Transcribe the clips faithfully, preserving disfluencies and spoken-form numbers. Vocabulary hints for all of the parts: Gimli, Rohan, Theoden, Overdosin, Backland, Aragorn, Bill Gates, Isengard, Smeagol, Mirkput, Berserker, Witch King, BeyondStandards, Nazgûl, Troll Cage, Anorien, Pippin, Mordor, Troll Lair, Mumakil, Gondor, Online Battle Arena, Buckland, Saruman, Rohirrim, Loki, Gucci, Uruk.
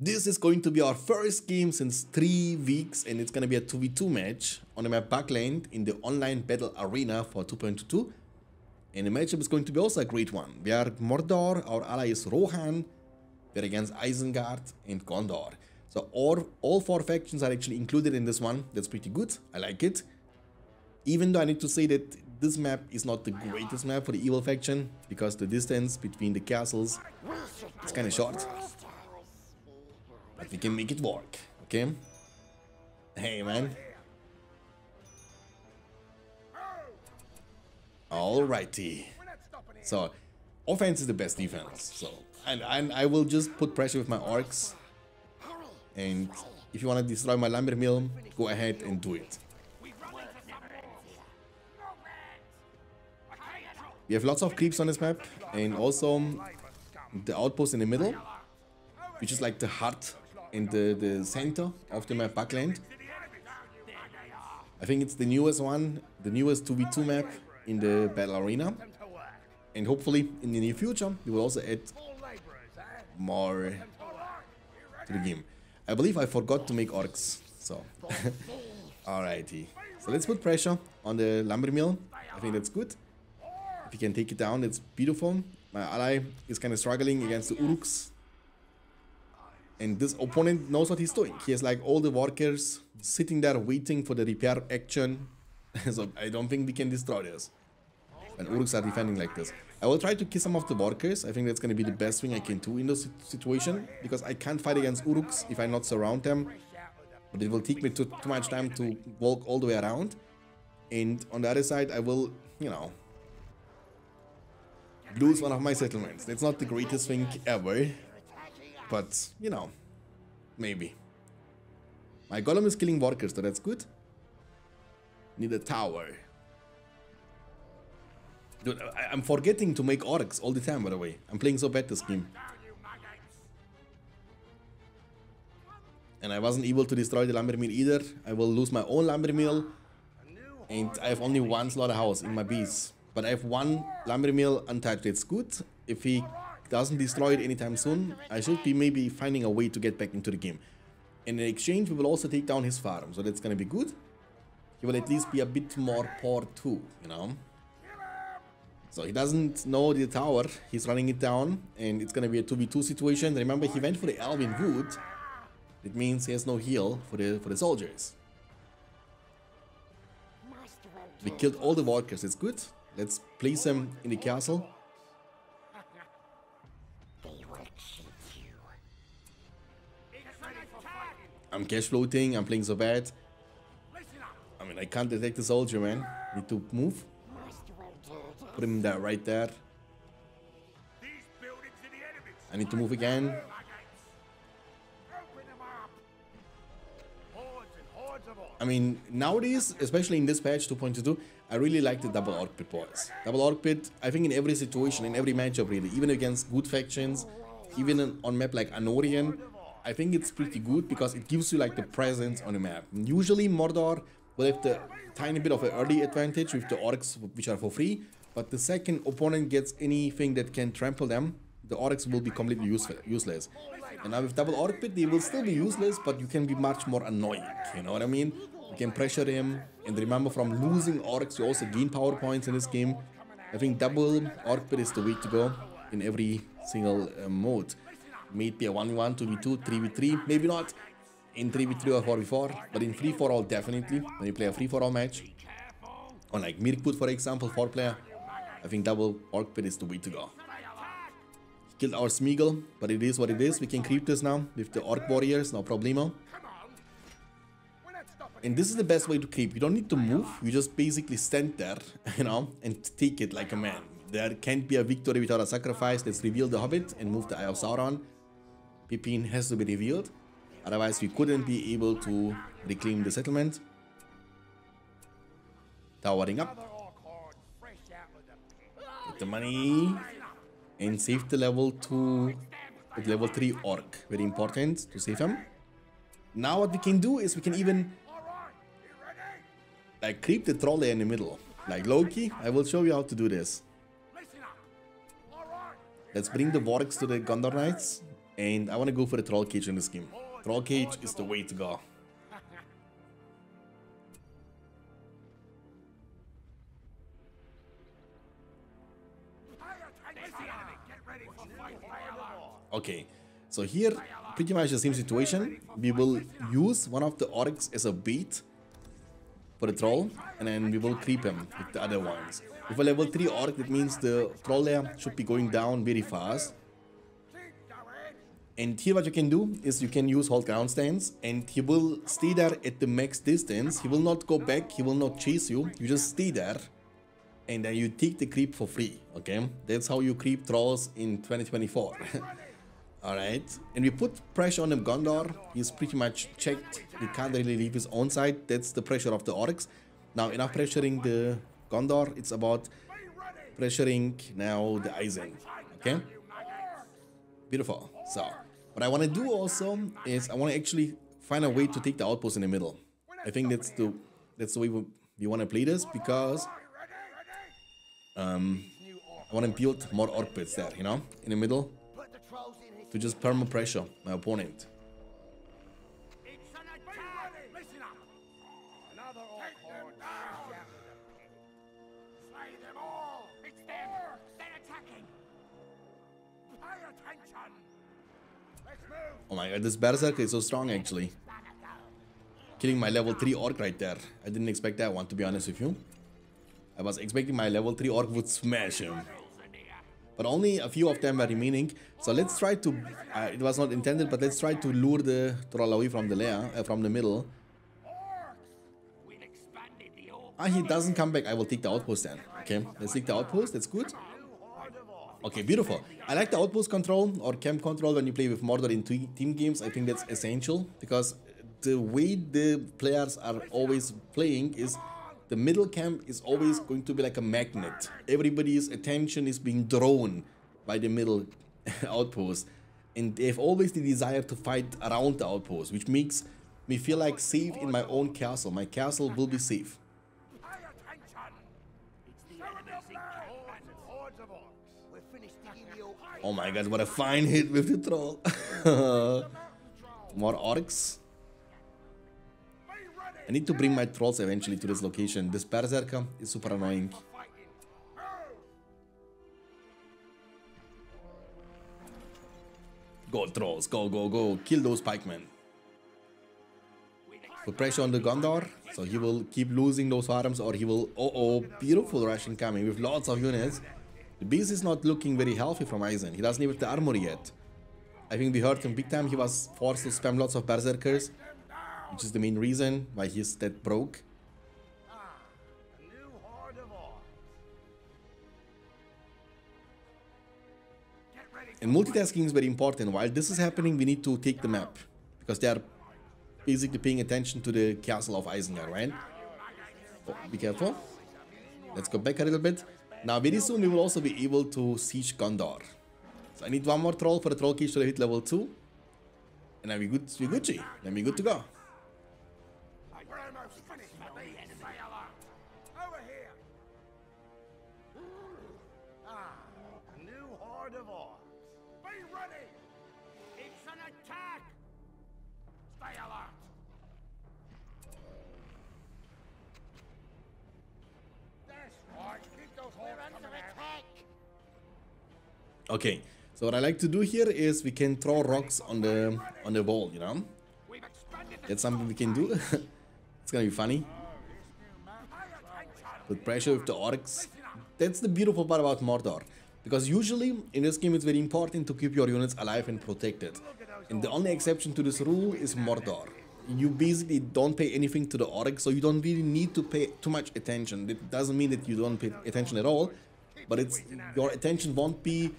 This is going to be our first game since three weeks, and it's going to be a two v two match on the map Backland in the Online Battle Arena for two point two two. And the matchup is going to be also a great one. We are Mordor, our ally is Rohan, we're against Isengard and Gondor. So all, all four factions are actually included in this one. That's pretty good, I like it. Even though I need to say that this map is not the greatest map for the evil faction, because the distance between the castles is kind of short. But we can make it work, okay? Hey, man. Alrighty. So, offense is the best defense. So, and, and I will just put pressure with my orcs. And if you want to destroy my lumber mill, go ahead and do it. We have lots of creeps on this map, and also the outpost in the middle, which is like the heart and the, the center of the map Buckland. I think it's the newest one, the newest two v two map in the battle arena. And hopefully in the near future, we will also add more to the game. I believe I forgot to make orcs, so alrighty. So let's put pressure on the lumber mill. I think that's good. If you can take it down, it's beautiful. My ally is kind of struggling against the Uruks. And this opponent knows what he's doing. He has like all the workers sitting there waiting for the repair action. So I don't think we can destroy this. And Uruks are defending like this. I will try to kill some of the workers. I think that's going to be the best thing I can do in this situation. Because I can't fight against Uruks if I not surround them. But it will take me too, too much time to walk all the way around. And on the other side, I will, you know... lose one of my settlements. That's not the greatest thing ever, but you know, maybe. My golem is killing workers, so that's good. Need a tower. Dude, I I'm forgetting to make orcs all the time, by the way. I'm playing so bad this game. And I wasn't able to destroy the lumber mill either. I will lose my own lumber mill. And I have only one slaughterhouse in my bees. But I have one lumber mill untouched, it's good. If he doesn't destroy it anytime soon, I should be maybe finding a way to get back into the game. And in exchange, we will also take down his farm, so that's gonna be good. He will at least be a bit more poor too, you know. So he doesn't know the tower, he's running it down, and it's gonna be a two v two situation. Remember, he went for the Elven Wood. It means he has no heal for the, for the soldiers. We killed all the walkers, it's good. Let's place them in the castle. I'm cash floating, I'm playing so bad. I mean, I can't detect the soldier, man. Need to move. Put him there, right there. I need to move again. I mean, nowadays, especially in this patch two point two two, I really like the double orc pit boys. Double orc pit, I think in every situation, in every matchup really, even against good factions, even on map like Anorien, I think it's pretty good because it gives you like the presence on the map. Usually Mordor will have the tiny bit of an early advantage with the orcs, which are for free, but the second opponent gets anything that can trample them, the orcs will be completely useless. And now with double orc pit, they will still be useless, but you can be much more annoying, you know what I mean? You can pressure him, and remember, from losing orcs you also gain power points in this game. I think double orc pit is the way to go in every single uh, mode. Maybe a one v one, two v two, three v three, maybe not in three v three or four v four, but in free for all definitely. When you play a free for all match, or like Mirkput for example, four player, I think double orc pit is the way to go. He killed our Smeagol, but it is what it is. We can creep this now with the orc warriors, no problemo. And this is the best way to creep. You don't need to move, you just basically stand there, you know, and take it like a man. There can't be a victory without a sacrifice. Let's reveal the Hobbit and move the Eye of Sauron. Pippin has to be revealed, otherwise we couldn't be able to reclaim the settlement. Towering up. Get the money. And save the level two, the level three orc. Very important to save him. Now what we can do is we can even... like creep the troll there in the middle. Like Loki, I will show you how to do this. Let's bring the wargs to the Gondor Knights. And I want to go for the Troll Cage in this game. Troll Cage is the way to go. Okay, so here, pretty much the same situation. We will use one of the orcs as a bait for the troll, and then we will creep him with the other ones. With a level three orc, that means the troll lair should be going down very fast. And here what you can do is you can use hold ground stance, and he will stay there at the max distance. He will not go back, he will not chase you, you just stay there. And then you take the creep for free, okay? That's how you creep trolls in twenty twenty-four. Alright, and we put pressure on him. Gondor, he's pretty much checked, he can't really leave his own side, that's the pressure of the orcs. Now enough pressuring the Gondor, it's about pressuring now the Isen, okay? Beautiful. So, what I want to do also is I want to actually find a way to take the outpost in the middle. I think that's the, that's the way we, we want to play this, because um, I want to build more orc pits there, you know, in the middle. To just perma pressure my opponent. Oh my god, this Berserker is so strong actually. Killing my level three orc right there. I didn't expect that one, to be honest with you. I was expecting my level three orc would smash him. But only a few of them are remaining, so let's try to, uh, it was not intended, but let's try to lure the troll away from the lair, uh, from the middle. Ah, he doesn't come back, I will take the outpost then. Okay, let's take the outpost, that's good. Okay, beautiful. I like the outpost control or camp control when you play with Mordor in team games, I think that's essential. Because the way the players are always playing is, the middle camp is always going to be like a magnet. Everybody's attention is being drawn by the middle outpost. And they have always the desire to fight around the outpost, which makes me feel like safe in my own castle. My castle will be safe. Oh my god, what a fine hit with the troll. More orcs. I need to bring my trolls eventually to this location. This Berserker is super annoying. Go trolls, go, go, go. Kill those pikemen. Put pressure on the Gondor, so he will keep losing those farms, or he will... Oh, oh, beautiful rush incoming with lots of units. The beast is not looking very healthy from Isen. He doesn't even have the armor yet. I think we hurt him big time. He was forced to spam lots of Berserkers, which is the main reason why he's that broke. And multitasking is very important. While this is happening, we need to take the map, because they are basically paying attention to the castle of Isengard, right? Oh, be careful. Let's go back a little bit. Now very soon we will also be able to siege Gondor. So I need one more troll for the troll cage to hit level two. And then we good, we Gucci. Then we good to go. Okay, so what I like to do here is we can throw rocks on the on the wall, you know. That's something we can do. It's gonna be funny. Put pressure with the orcs. That's the beautiful part about Mordor, because usually in this game it's very important to keep your units alive and protected. And the only exception to this rule is Mordor. You basically don't pay anything to the orcs, so you don't really need to pay too much attention. It doesn't mean that you don't pay attention at all, but it's your attention won't be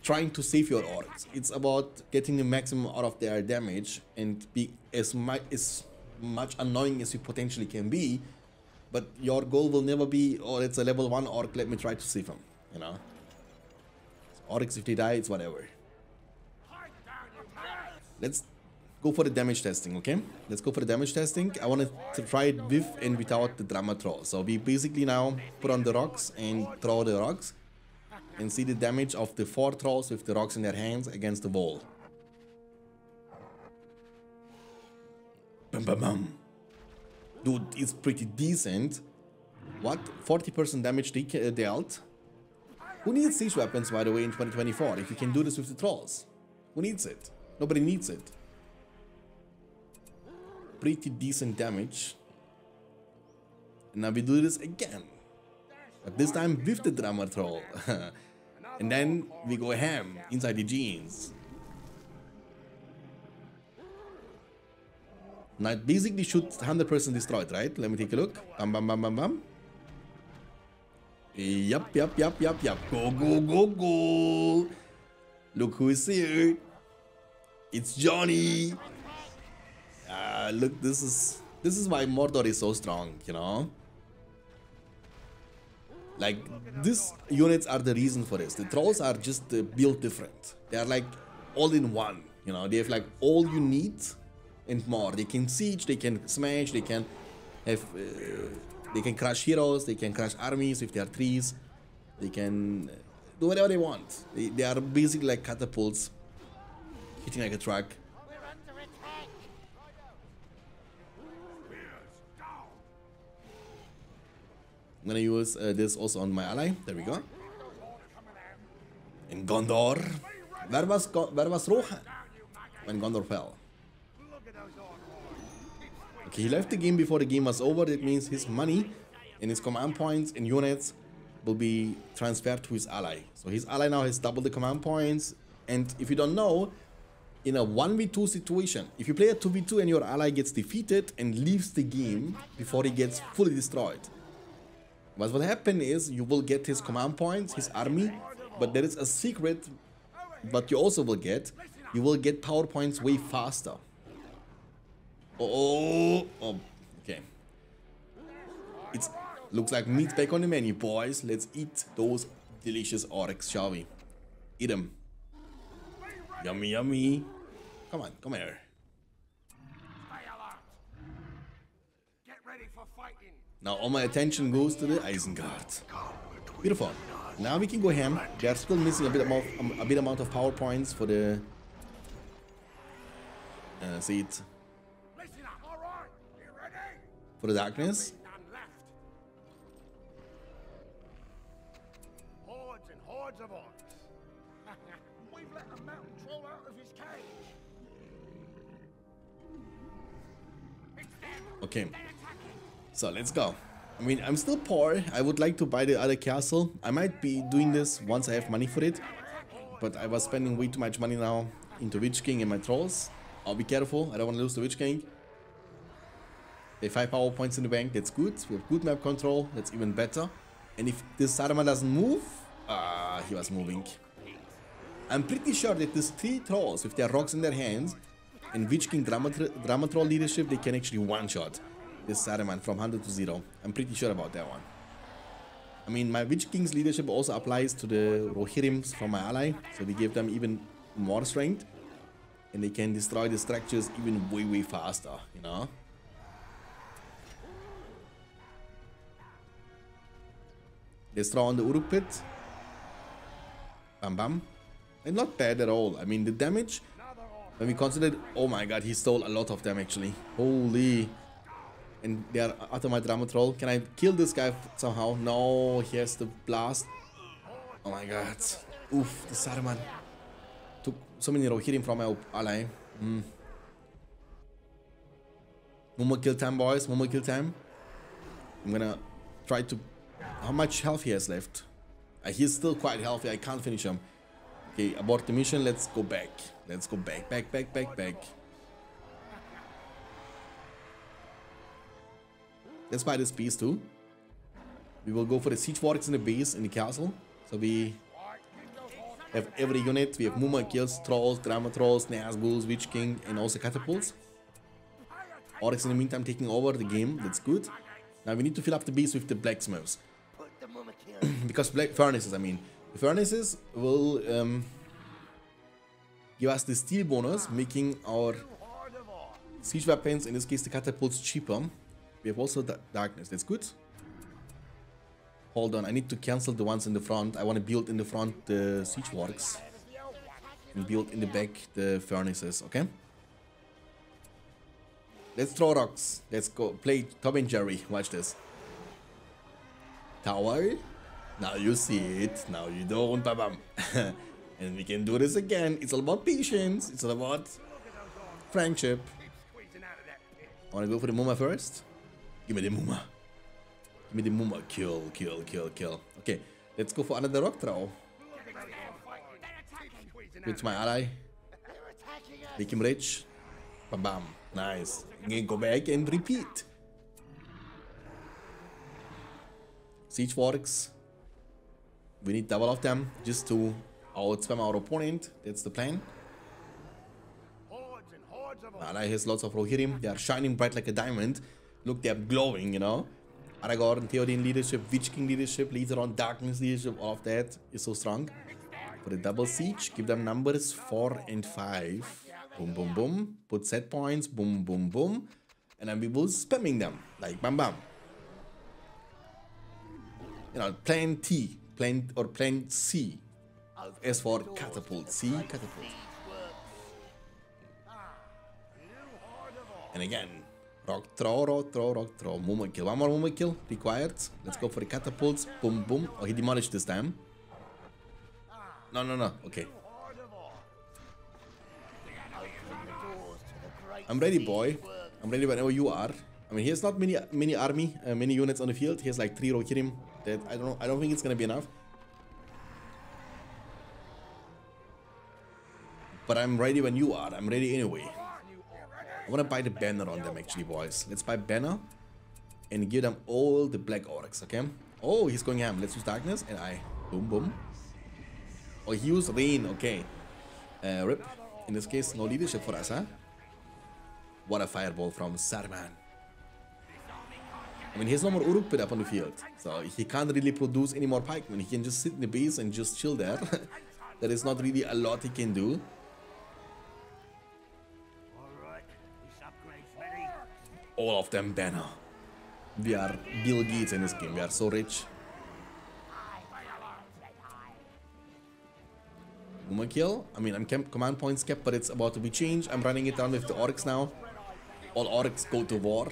trying to save your orcs. It's about getting the maximum out of their damage and be as much as much annoying as you potentially can be, but your goal will never be, oh, it's a level one orc, let me try to save him, you know. Orcs, if they die, it's whatever. Let's go for the damage testing, okay? Let's go for the damage testing. I want to try it with and without the drama throw. So we basically now put on the rocks and throw the rocks. And see the damage of the four trolls with the rocks in their hands against the wall. Bam bam bam. Dude, it's pretty decent. What? forty percent damage dealt? Who needs siege weapons, by the way, in twenty twenty-four? If you can do this with the trolls. Who needs it? Nobody needs it. Pretty decent damage. And now we do this again. But this time with the drummer troll. And then we go ham inside the jeans. Now it basically should one hundred percent destroy it, right? Let me take a look. Bam, bam, bam, bam, bam. Yup, yup, yup, yup, yup. Go, go, go, go. Look who is here. It's Johnny. Uh, look, this is this is why Mordor is so strong, you know? Like, these units are the reason for this. The trolls are just uh, built different. They are like all in one, you know? They have like all you need and more. They can siege, they can smash, they can have, uh, they can crush heroes, they can crush armies if they are trees. They can do whatever they want. They, they are basically like catapults, hitting like a truck. I'm gonna use uh, this also on my ally. There we go. In Gondor, where was Go where was Rohan when Gondor fell? Okay, he left the game before the game was over. That means his money and his command points and units will be transferred to his ally. So his ally now has double the command points. And if you don't know, in a one v two situation, if you play a two v two and your ally gets defeated and leaves the game before he gets fully destroyed, what will happen is you will get his command points, his army, but there is a secret but you also will get. You will get power points way faster. Oh, oh, okay. It looks like meat back on the menu, boys. Let's eat those delicious orcs, shall we? Eat them. Yummy, yummy. Come on, come here. Get ready for fighting. Now all my attention goes to the Isengard. Beautiful. Now we can go ham. They are still missing a bit amount, a bit amount of power points for the. Uh, see it. For the darkness. Hordes and hordes of orcs. We've let a mountain troll out of his cage. Okay. So let's go. I mean, I'm still poor. I would like to buy the other castle. I might be doing this once I have money for it. But I was spending way too much money now into Witch King and my trolls. I'll be careful. I don't want to lose the Witch King. They have five power points in the bank, that's good. We have good map control, that's even better. And if this Saruman doesn't move... Ah, uh, he was moving. I'm pretty sure that these three trolls, with their rocks in their hands, and Witch King drama, drama troll leadership, they can actually one-shot this Saruman from one hundred to zero. I'm pretty sure about that one. I mean, my Witch King's leadership also applies to the Rohirrims from my ally, so we give them even more strength. And they can destroy the structures even way, way faster, you know? Let's throw on the Uruk pit. Bam bam. And not bad at all. I mean, the damage, when we considered... Oh my god, he stole a lot of them actually. Holy. And they are after my drama troll. Can I kill this guy somehow? No, he has the blast. Oh my god. Oof, the Saruman. Took so many Rohirrim from my ally. Mm. Mumakil time, boys. Mumakil time. I'm gonna try to... How much health he has left? Uh, he's still quite healthy. I can't finish him. Okay, abort the mission. Let's go back. Let's go back, back, back, back, back. Let's buy this piece too. We will go for the siege warriors in the base, in the castle. So we have every unit. We have Mumakils, trolls, drama trolls, Nazgûls, Witch King, and also catapults. Oryx in the meantime taking over the game. That's good. Now we need to fill up the base with the blacksmiths. Because black furnaces, I mean, the furnaces will um, give us the steel bonus, making our siege weapons, in this case the catapults, cheaper. We have also the darkness, that's good. Hold on, I need to cancel the ones in the front. I want to build in the front the siege works and build in the back the furnaces, okay? Let's throw rocks. Let's go play Tom and Jerry. Watch this. Tower. Now you see it. Now you don't. Bam, bam. And we can do this again. It's all about patience. It's all about friendship. I want to go for the Muma first. Give me the Muma. Give me the Muma. Kill, kill, kill, kill. Okay. Let's go for another rock throw. It's my ally. Make him rich. Bam, bam. Nice. Again, go back and repeat. Siege Forks. We need double of them just to out spam our opponent. That's the plan. My ally has lots of Rohirrim. They are shining bright like a diamond. Look, they are glowing, you know. Aragorn, Theoden leadership, Witch King leadership, later on Darkness leadership, all of that is so strong. For the double siege, give them numbers four and five. Boom, boom, boom. Put set points. Boom, boom, boom. And then we will spamming them. Like, bam, bam. You know, plan T. Plan or plan C. As for catapult. C, catapult. And again. Rock throw, rock throw, rock throw. Mumakil. One more Mumakil required. Let's go for the catapults. Boom, boom. Oh, he demolished this time. No, no, no. Okay. I'm ready, boy. I'm ready whenever you are. I mean, he has not many, many army, uh, many units on the field. He has like three Rohirrim. That I don't know. I don't think it's gonna be enough. But I'm ready when you are. I'm ready anyway. I wanna buy the banner on them, actually, boys. Let's buy banner and give them all the black orcs. Okay. Oh, he's going ham. Let's use darkness and I. Boom, boom. Oh, he used rain. Okay. Uh, rip. In this case, no leadership for us, huh? What a fireball from Saruman. I mean, he has no more Uruk-pit up on the field. So he can't really produce any more pikemen. He can just sit in the base and just chill there. There is not really a lot he can do. All of them banner. We are Bill Gates in this game. We are so rich. Mumakil. I mean, I'm command points kept, but it's about to be changed. I'm running it down with the orcs now. All orcs go to war.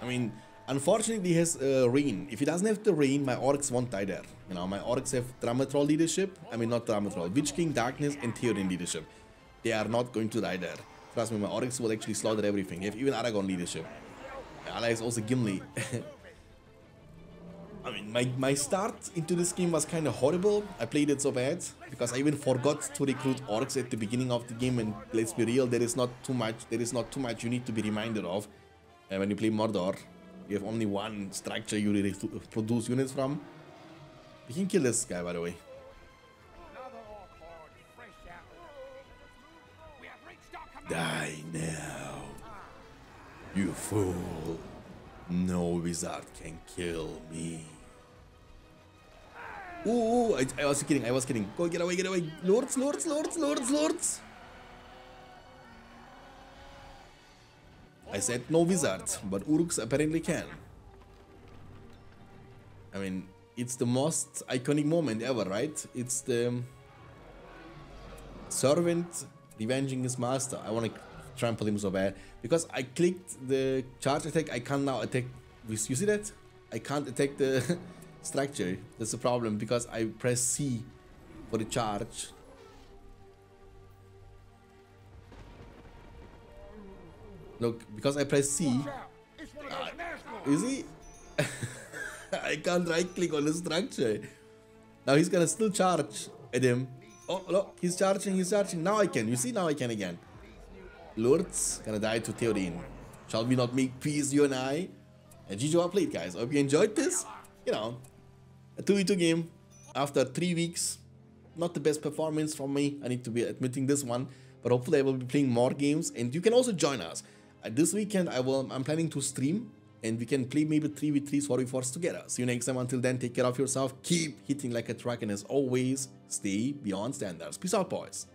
I mean, unfortunately, he has uh, rain. If he doesn't have the rain, my orcs won't die there. You know, my orcs have Dramatrol leadership. I mean, not Dramatrol. Witch King, Darkness, and Theoden leadership. They are not going to die there. Trust me, my orcs will actually slaughter everything. They have even Aragorn leadership. My ally is also Gimli. I mean, my, my start into this game was kind of horrible. I played it so bad because I even forgot to recruit orcs at the beginning of the game. And let's be real, there is not too much. There is not too much you need to be reminded of. And when you play Mordor, you have only one structure you really produce units from. We can kill this guy, by the way. Die now, you fool. No wizard can kill me. Ooh, I, I was kidding, I was kidding. Go, get away, get away. Lords, lords, lords, lords, lords. I said no wizard, but Uruks apparently can. I mean, it's the most iconic moment ever, right? It's the servant revenging his master. I want to trample him so bad because I clicked the charge attack. I can't now attack. You see that? I can't attack the structure. That's the problem because I press C for the charge. Look, because I press C. Uh, you see? I can't right click on the structure. Now he's gonna still charge at him. Oh, look, he's charging, he's charging. Now I can. You see, now I can again. Lourdes gonna die to Theoden. Shall we not make peace, you and I? And G G our played, guys. I hope you enjoyed this. You know, a two v two game after three weeks. Not the best performance from me. I need to be admitting this one, but hopefully I will be playing more games. And you can also join us. Uh, this weekend I will. I'm planning to stream, and we can play maybe three v threes, four v fours together. See you next time. Until then, take care of yourself. Keep hitting like a truck, and as always, stay beyond standards. Peace out, boys.